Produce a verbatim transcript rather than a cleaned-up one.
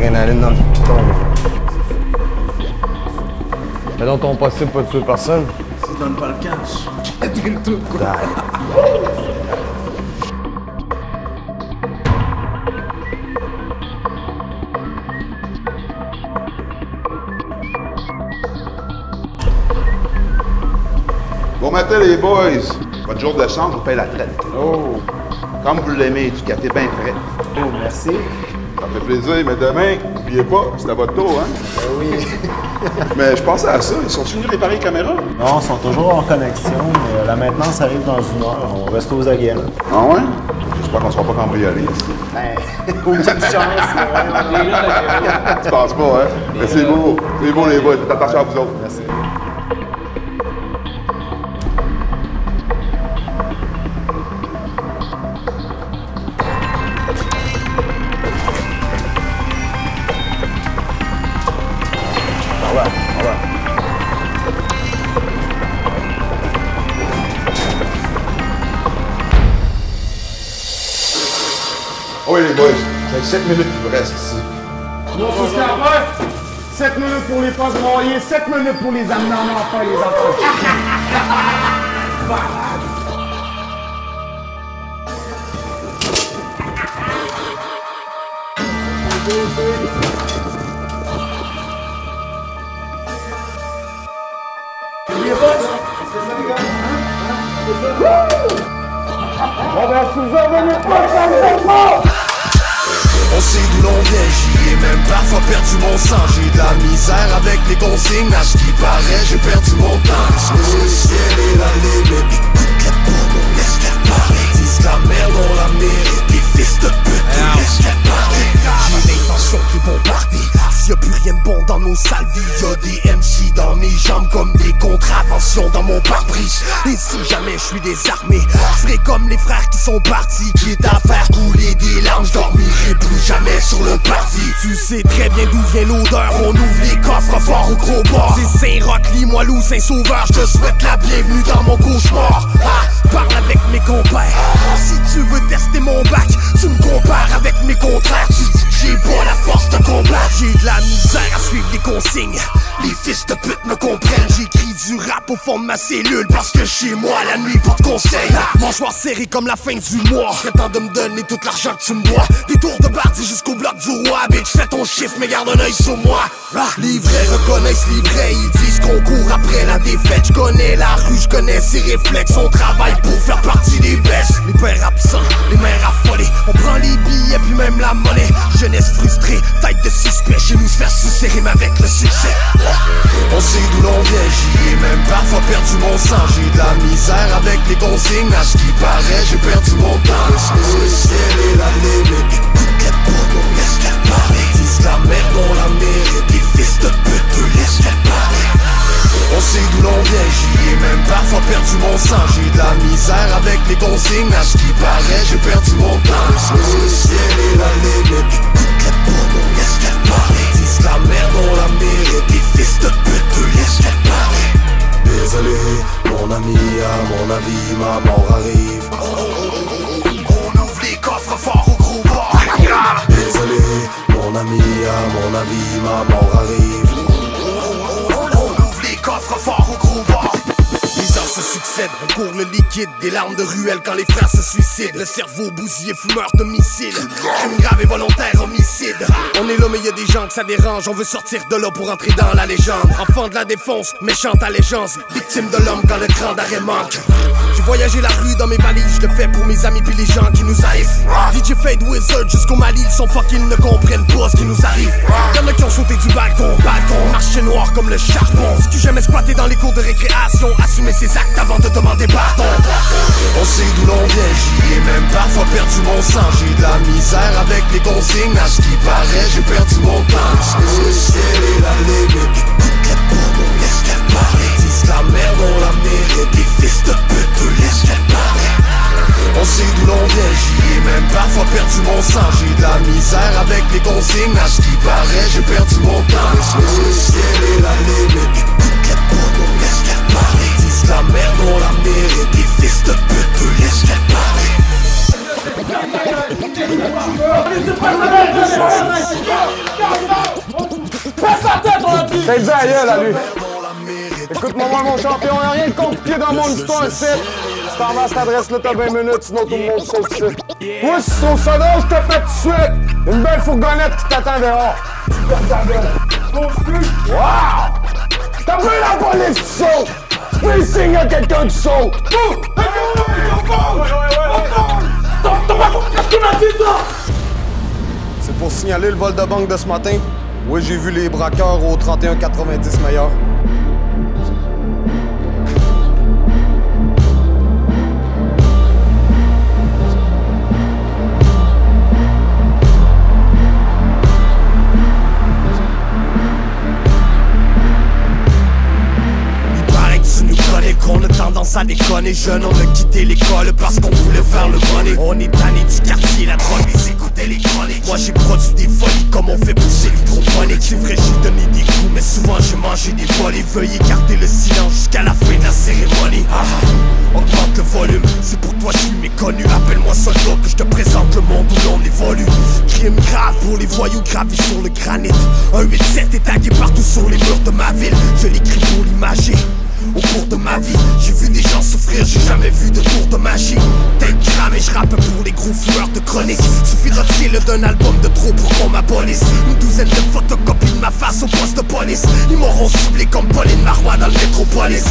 l'adrénaline dans le piton. Mais dans ton possible, pas de tuer personne. Si tu donnes pas le cash, je te donne tout, quoi. Bon matin, les boys. Votre jour de chance, vous paye la traite. Oh. Comme vous l'aimez, éducaté, bien frais. Oh, merci. Ça fait plaisir, mais demain, n'oubliez pas, c'est à votre tour, hein? Ben oui. Mais je pensais à ça, ils sont venus réparer les caméras? Non, ils sont toujours en connexion, mais la maintenance arrive dans une heure, on reste aux aguets. Ah ouais? J'espère qu'on ne sera pas cambriolés ici. Ben, aucune chance, ouais, on est là, là. Tu penses pas, hein? Mais c'est beau, c'est beau les boys, faites attention à vous autres. Merci. Oui les boys, c'est sept minutes qui vous reste ici. Mon sept minutes pour les postes broyés, sept minutes pour les amener en enfant et les enfants. On sait d'où l'on vient, j'y ai même parfois perdu mon sang. J'ai de la misère avec les consignes, à ce qui paraît j'ai perdu mon temps. Le ciel est la limite, écoute la bombe, on laisse la parler. Disent la merde, on la mérite, les fils de pute, on laisse la parler. J'ai l'intention qui vont partir, s'il y a plus rien de bon dans nos sales vies. Y'a des M C dans mes jambes comme des contraventions dans mon pare-brise. Et si jamais je suis désarmé, je serai comme les frères qui sont partis, qui est à faire couler des larmes, je dormirai plus jamais sur le parti. Tu sais très bien d'où vient l'odeur, on ouvre les coffres forts au gros bord. C'est Saint-Roch, Limoilou, Saint-Sauveur, je te souhaite la bienvenue dans mon cauchemar. Ah, parle avec mes compères, si tu veux tester mon bac, tu me compares avec mes contraires. Tu dis que j'ai pas la force de combattre, j'ai de la misère à suivre les consignes, les fils de pute me comprennent. J'écris du rap au fond de ma cellule, parce que chez moi la nuit porte conseil. Mon choix serré comme la fin du mois, serait temps de me donner tout l'argent que tu me dois. Des tours de partie jusqu'au bloc du roi, bitch fais ton chiffre mais garde un œil sur moi. Les vrais reconnaissent les vrais, ils disent qu'on court après la défaite. Je connais la rue, je connais ses réflexes, on travaille pour faire partie des bêtes. Les pères absents, les mères affolées, on prend les billets puis même la monnaie. Jeunesse frustrée, tête de suspect, chez nous se faire sucer rime avec le succès. On sait d'où l'on vient, j'y ai même parfois perdu mon sang. J'ai de la misère avec les consignes, à ce qui paraît j'ai perdu mon temps. Le ciel est la limite, écoute la bombe, on laisse la parler. Disent la merde, on la mérite, les fils de pute, eux laisse la parler. On sait d'où l'on vient, j'y ai même parfois perdu mon sang. J'ai de la misère avec les consignes, à ce qui paraît j'ai perdu mon temps. Le ciel est la limite, écoute la bombe, on laisse la parler. Disent la merde, on la mérite, les fils de pute, eux laisse la parler. Désolé, mon ami, à mon avis, ma mort arrive. Oh, oh, oh, oh, oh. On ouvre les coffres forts au gros bord. Désolé, mon ami, à mon avis, ma mort arrive. Oh, oh, oh, oh, oh. On ouvre les coffres forts au gros bord. Les heures se succèdent, on court le liquide, des larmes de ruelle quand les frères se suicident. Le cerveau bousillé, fumeur de missiles, crime grave et volontaire, homicide. On est là mais y'a des gens que ça dérange, on veut sortir de là pour entrer dans la légende. Enfant de la défonce, méchante allégeance, victime de l'homme quand le cran d'arrêt manque. J'ai voyagé la rue dans mes valises, je le fais pour mes amis puis les gens qui nous haïssent. D J Fade Wizard jusqu'au Mali, ils sont fuck, ils ne comprennent pas ce qui nous arrive. Y'en a qui ont sauté du balcon, balcon, marché noir comme le charbon. Ce que j'aime exploiter dans les cours de récréation, assumer ses actes avant de demander pardon. On sait d'où l'on vient, j'y ai même parfois perdu mon sang. J'ai de la misère avec les consignes, à ce qui paraît j'ai perdu mon temps. Le ciel est la limite, écoute la bombe, on laisse la parler. Disent la merde, on la mérite, les fils de pute, eux laisse la parler. On sait d'où l'on vient, j'y ai même parfois perdu mon sang. J'ai de la misère avec les consignes, à ce qui paraît j'ai perdu mon temps. Le ciel est la limite, écoute la bombe, on laisse la parler. La merde, on la mérite, les fils de pute, eux laisse la parler. Ça y est, ailleurs là, lui. Écoute-moi, mon champion, y'a rien de compliqué dans mon histoire, ici. Starman s'adresse le top vingt minutes, sinon tout le monde saute ici. Pousse sur le sonneau, je te fais tout de suite. Une belle fourgonnette qui t'attend dehors. Wow! T'as vu la police du saut? Fais signe à quelqu'un du saut. Boum! C'est pour signaler le vol de banque de ce matin. Oui, j'ai vu les braqueurs au trente et un quatre-vingt-dix meilleur. On a tendance à déconner, jeunes, on a quitté l'école parce qu'on voulait faire le money. On est tanné du quartier, la drogue, les écouter les chroniques. Moi j'ai produit des folies comme on fait pousser l'hydroponique. C'est vrai, j'ai donné des coups, mais souvent j'ai mangé des volets. Veuillez écarter le silence jusqu'à la fin de la cérémonie. Ah, augmente le volume, c'est pour toi je suis méconnu. Appelle-moi soldat que je te présente le monde où l'on évolue. Crime grave pour les voyous gravis sur le granit. Un huit sept est tagué partout sur les murs de ma ville. Je l'écris pour l'imager. Au cours de ma vie, j'ai vu des gens souffrir, j'ai jamais vu de tour de magie. Tête cramée, je rappe pour les gros fumeurs de chronique. Suffira-t-il d'un album de trop pour qu'on m'abolisse? Une douzaine de photocopies de ma face au poste de police. Ils m'auront ciblé comme Pauline Marois dans le métropolis.